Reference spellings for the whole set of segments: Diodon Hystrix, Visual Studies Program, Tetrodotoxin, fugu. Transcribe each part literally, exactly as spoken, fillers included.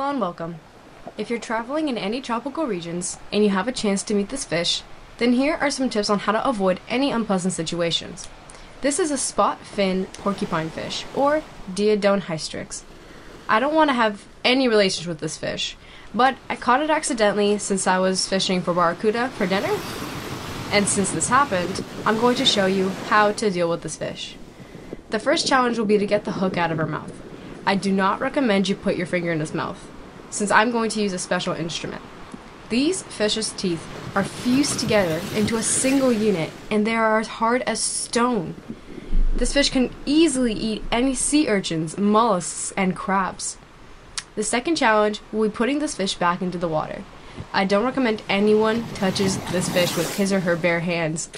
Hello and welcome. If you're traveling in any tropical regions and you have a chance to meet this fish, then here are some tips on how to avoid any unpleasant situations. This is a spot fin porcupine fish, or Diodon Hystrix. I don't want to have any relations with this fish, but I caught it accidentally since I was fishing for barracuda for dinner. And since this happened, I'm going to show you how to deal with this fish. The first challenge will be to get the hook out of her mouth. I do not recommend you put your finger in his mouth, since I'm going to use a special instrument. These fish's teeth are fused together into a single unit, and they are as hard as stone. This fish can easily eat any sea urchins, mollusks, and crabs. The second challenge will be putting this fish back into the water. I don't recommend anyone touches this fish with his or her bare hands.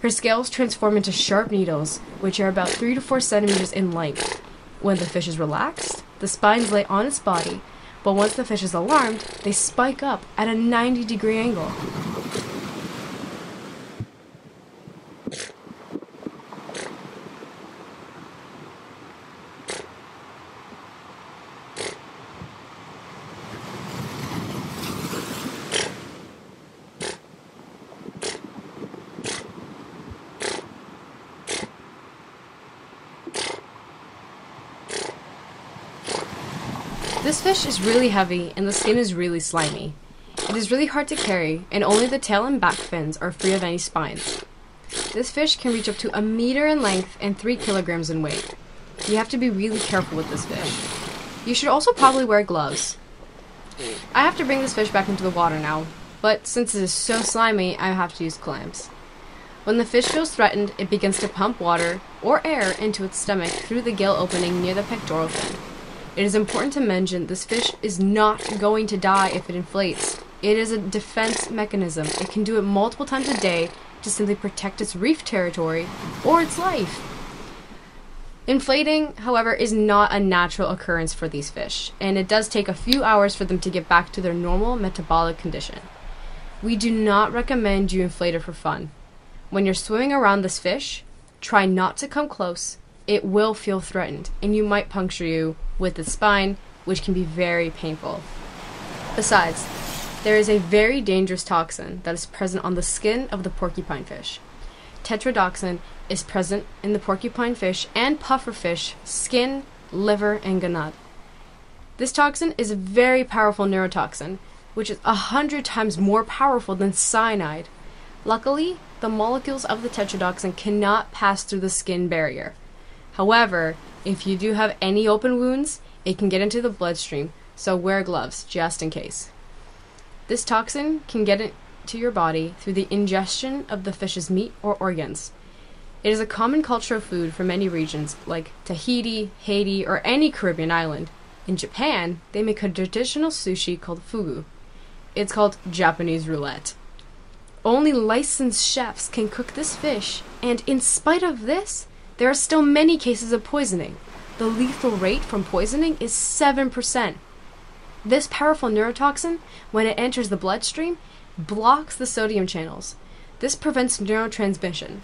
Her scales transform into sharp needles, which are about three to four centimeters in length. When the fish is relaxed, the spines lay on its body, but once the fish is alarmed, they spike up at a ninety degree angle. This fish is really heavy and the skin is really slimy. It is really hard to carry, and only the tail and back fins are free of any spines. This fish can reach up to a meter in length and three kilograms in weight. You have to be really careful with this fish. You should also probably wear gloves. I have to bring this fish back into the water now, but since it is so slimy, I have to use clamps. When the fish feels threatened, it begins to pump water or air into its stomach through the gill opening near the pectoral fin. It is important to mention this fish is not going to die if it inflates. It is a defense mechanism. It can do it multiple times a day to simply protect its reef territory or its life. Inflating, however, is not a natural occurrence for these fish, and it does take a few hours for them to get back to their normal metabolic condition. We do not recommend you inflate it for fun. When you're swimming around this fish, try not to come close. It will feel threatened, and you might puncture you with its spine, which can be very painful. Besides, there is a very dangerous toxin that is present on the skin of the porcupine fish. Tetrodotoxin is present in the porcupine fish and puffer fish skin, liver, and gonad. This toxin is a very powerful neurotoxin, which is a hundred times more powerful than cyanide. Luckily, the molecules of the tetrodotoxin cannot pass through the skin barrier. However, if you do have any open wounds, it can get into the bloodstream, so wear gloves just in case. This toxin can get into your body through the ingestion of the fish's meat or organs. It is a common cultural food for many regions like Tahiti, Haiti, or any Caribbean island. In Japan, they make a traditional sushi called fugu. It's called Japanese roulette. Only licensed chefs can cook this fish, and in spite of this, there are still many cases of poisoning. The lethal rate from poisoning is seven percent. This powerful neurotoxin, when it enters the bloodstream, blocks the sodium channels. This prevents neurotransmission.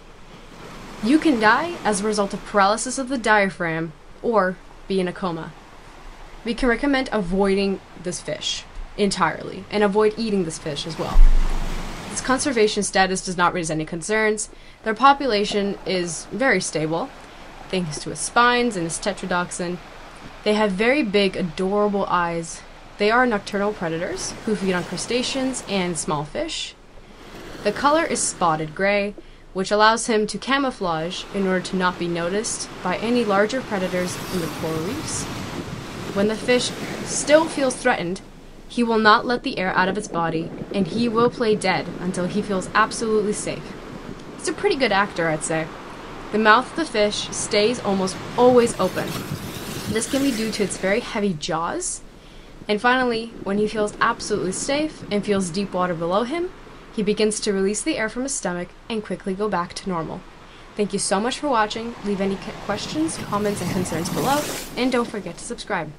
You can die as a result of paralysis of the diaphragm or be in a coma. We can recommend avoiding this fish entirely, and avoid eating this fish as well. Its conservation status does not raise any concerns. Their population is very stable, thanks to its spines and its tetrodotoxin. They have very big, adorable eyes. They are nocturnal predators who feed on crustaceans and small fish. The color is spotted gray, which allows him to camouflage in order to not be noticed by any larger predators in the coral reefs. When the fish still feels threatened, he will not let the air out of its body, and he will play dead until he feels absolutely safe. It's a pretty good actor, I'd say. The mouth of the fish stays almost always open. This can be due to its very heavy jaws. And finally, when he feels absolutely safe and feels deep water below him, he begins to release the air from his stomach and quickly go back to normal. Thank you so much for watching. Leave any questions, comments, and concerns below, and don't forget to subscribe.